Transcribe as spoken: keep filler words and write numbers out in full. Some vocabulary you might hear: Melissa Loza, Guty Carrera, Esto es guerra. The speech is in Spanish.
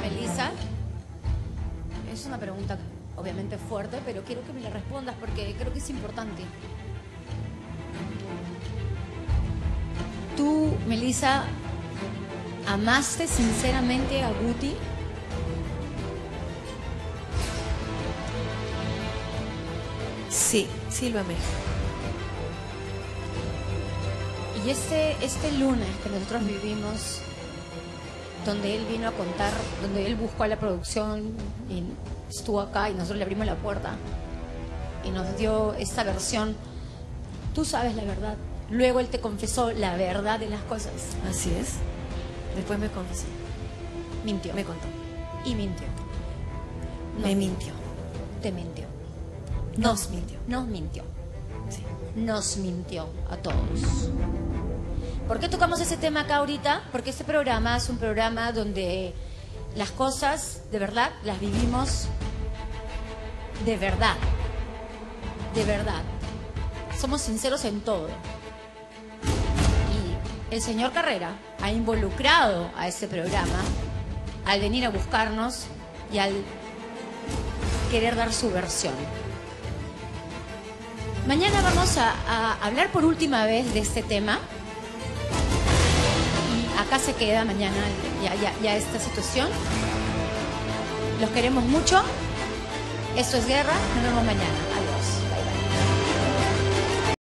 Melissa? Es una pregunta obviamente fuerte, pero quiero que me la respondas porque creo que es importante. ¿Tú, Melissa, amaste sinceramente a Guty? Sí, sí lo amé. Y este, este lunes que nosotros vivimos, donde él vino a contar, donde él buscó a la producción y estuvo acá y nosotros le abrimos la puerta y nos dio esta versión, tú sabes la verdad. Luego él te confesó la verdad de las cosas. Así es. Después me confesó. Mintió. Me contó. Y mintió. Nos me mintió. Te mintió. Nos, nos mintió. Nos mintió. Sí. Nos mintió a todos. ¿Por qué tocamos ese tema acá ahorita? Porque este programa es un programa donde las cosas, de verdad, las vivimos de verdad. De verdad. Somos sinceros en todo. Y el señor Carrera ha involucrado a este programa al venir a buscarnos y al querer dar su versión. Mañana vamos a, a hablar por última vez de este tema. Acá se queda mañana ya, ya, ya esta situación. Los queremos mucho. Esto es guerra. Nos vemos mañana.